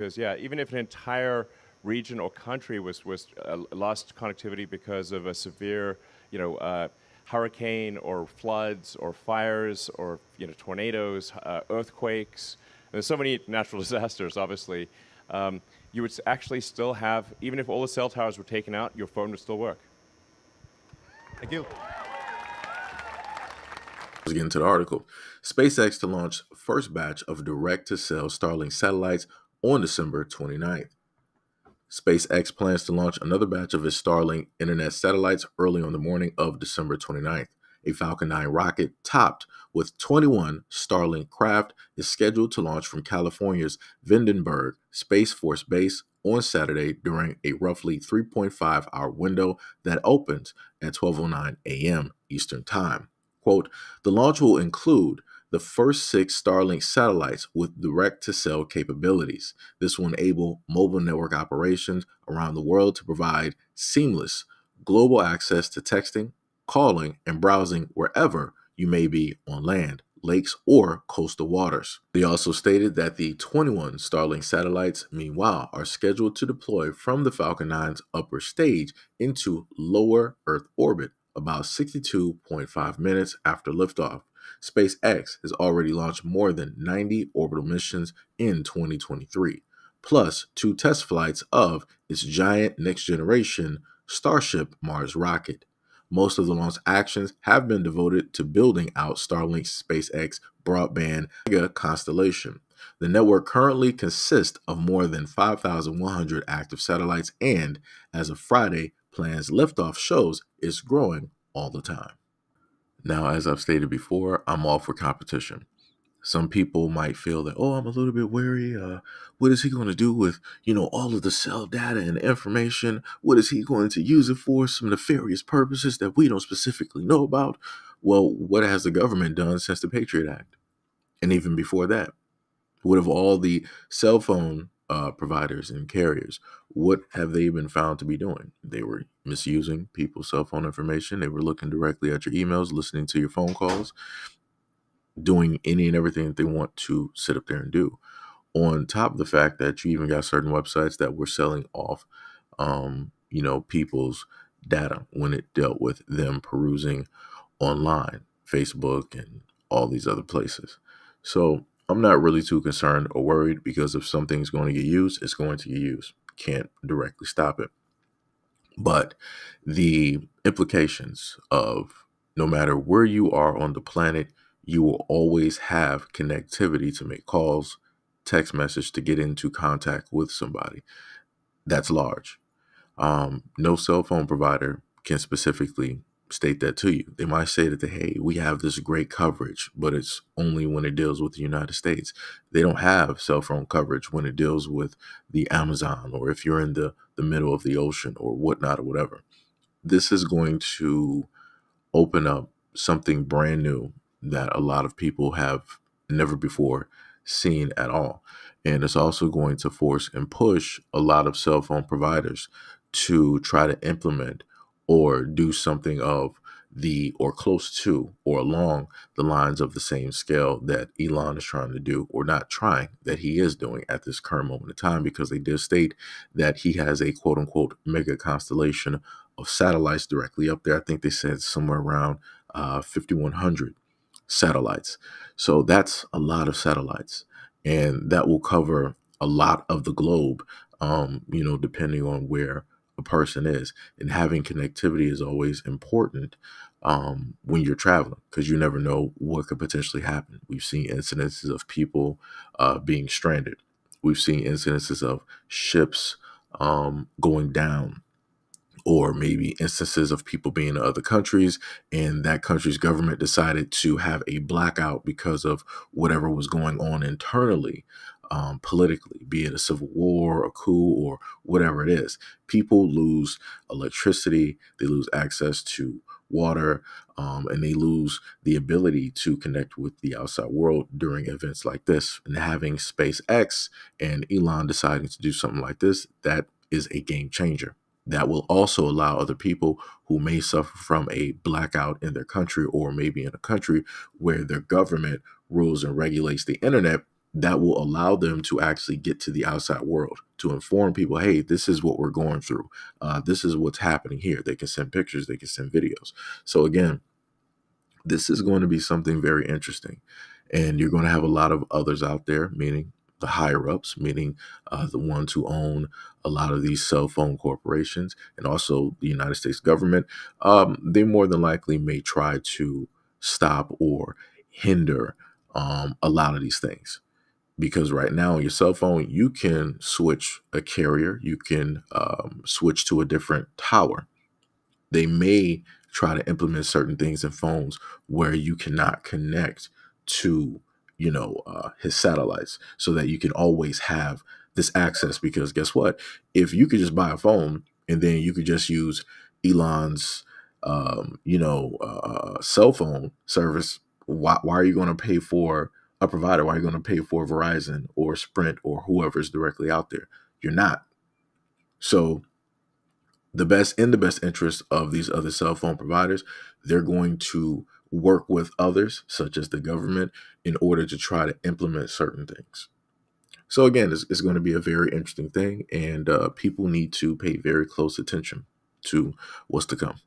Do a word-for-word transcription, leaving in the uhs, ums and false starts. Because yeah, even if an entire region or country was was uh, lost connectivity because of a severe, you know, uh, hurricane or floods or fires or you know tornadoes, uh, earthquakes. And there's so many natural disasters, obviously. Um, you would actually still have, even if all the cell towers were taken out, your phone would still work. Thank you. Let's get into the article. SpaceX to launch first batch of direct-to-cell Starlink satellites on December twenty-ninth. SpaceX plans to launch another batch of its Starlink internet satellites early on the morning of December twenty-ninth. A Falcon nine rocket topped with twenty-one Starlink craft is scheduled to launch from California's Vandenberg Space Force Base on Saturday during a roughly three point five hour window that opens at twelve oh nine a m Eastern Time. Quote, the launch will include the first six Starlink satellites with direct-to-cell capabilities. This will enable mobile network operations around the world to provide seamless global access to texting, calling, and browsing wherever you may be on land, lakes, or coastal waters. They also stated that the twenty-one Starlink satellites, meanwhile, are scheduled to deploy from the Falcon nine's upper stage into lower Earth orbit about sixty-two point five minutes after liftoff. SpaceX has already launched more than ninety orbital missions in twenty twenty-three, plus two test flights of its giant next-generation Starship Mars rocket. Most of the launch actions have been devoted to building out Starlink's SpaceX broadband mega constellation. The network currently consists of more than five thousand one hundred active satellites and, as of Friday, plans liftoff shows it's growing all the time. Now, as I've stated before, I'm all for competition. Some people might feel that, oh, I'm a little bit wary. Uh, what is he going to do with, you know, all of the cell data and information? What is he going to use it for? Some nefarious purposes that we don't specifically know about? Well, what has the government done since the Patriot Act? And even before that, what have all the cell phone uh, providers and carriers, what have they been found to be doing? They were misusing people's cell phone information. They were looking directly at your emails, listening to your phone calls, doing any and everything that they want to sit up there and do. On top of the fact that you even got certain websites that were selling off, um, you know, people's data when it dealt with them perusing online, Facebook and all these other places. So I'm not really too concerned or worried because if something's going to get used, it's going to get used. Can't directly stop it. But the implications of no matter where you are on the planet, you will always have connectivity to make calls, text message, to get into contact with somebody. That's large. Um, no cell phone provider can specifically state that to you. They might say that, hey, we have this great coverage, but it's only when it deals with the United States. They don't have cell phone coverage when it deals with the Amazon or if you're in the, the middle of the ocean or whatnot or whatever. This is going to open up something brand new that a lot of people have never before seen at all. And it's also going to force and push a lot of cell phone providers to try to implement or do something of the or close to or along the lines of the same scale that Elon is trying to do, or not trying, that he is doing at this current moment in time, because they did state that he has a quote unquote mega constellation of satellites directly up there. I think they said somewhere around uh, fifty-one hundred. Satellites. So that's a lot of satellites, and that will cover a lot of the globe, um, you know, depending on where a person is. And having connectivity is always important um, when you're traveling, because you never know what could potentially happen. We've seen incidences of people uh, being stranded. We've seen incidences of ships um, going down, or maybe instances of people being in other countries and that country's government decided to have a blackout because of whatever was going on internally, um, politically, be it a civil war, a coup, or whatever it is. People lose electricity, they lose access to water, um, and they lose the ability to connect with the outside world during events like this. And having SpaceX and Elon deciding to do something like this, that is a game changer. That will also allow other people who may suffer from a blackout in their country, or maybe in a country where their government rules and regulates the internet, that will allow them to actually get to the outside world, to inform people, hey, this is what we're going through. Uh, this is what's happening here. They can send pictures. They can send videos. So again, this is going to be something very interesting. And you're going to have a lot of others out there, meaning the higher ups, meaning uh, the ones who own a lot of these cell phone corporations and also the United States government. Um, they more than likely may try to stop or hinder um, a lot of these things. Because right now on your cell phone, you can switch a carrier, you can um, switch to a different tower. They may try to implement certain things in phones where you cannot connect to, you know, uh, his satellites, so that you can always have this access. Because guess what? If you could just buy a phone and then you could just use Elon's, um, you know, uh, cell phone service, why, why are you going to pay for a provider? Why are you going to pay for Verizon or Sprint or whoever's directly out there? You're not. So the best in the best interest of these other cell phone providers, they're going to work with others, such as the government, in order to try to implement certain things. So again, it's, it's going to be a very interesting thing, and uh, people need to pay very close attention to what's to come.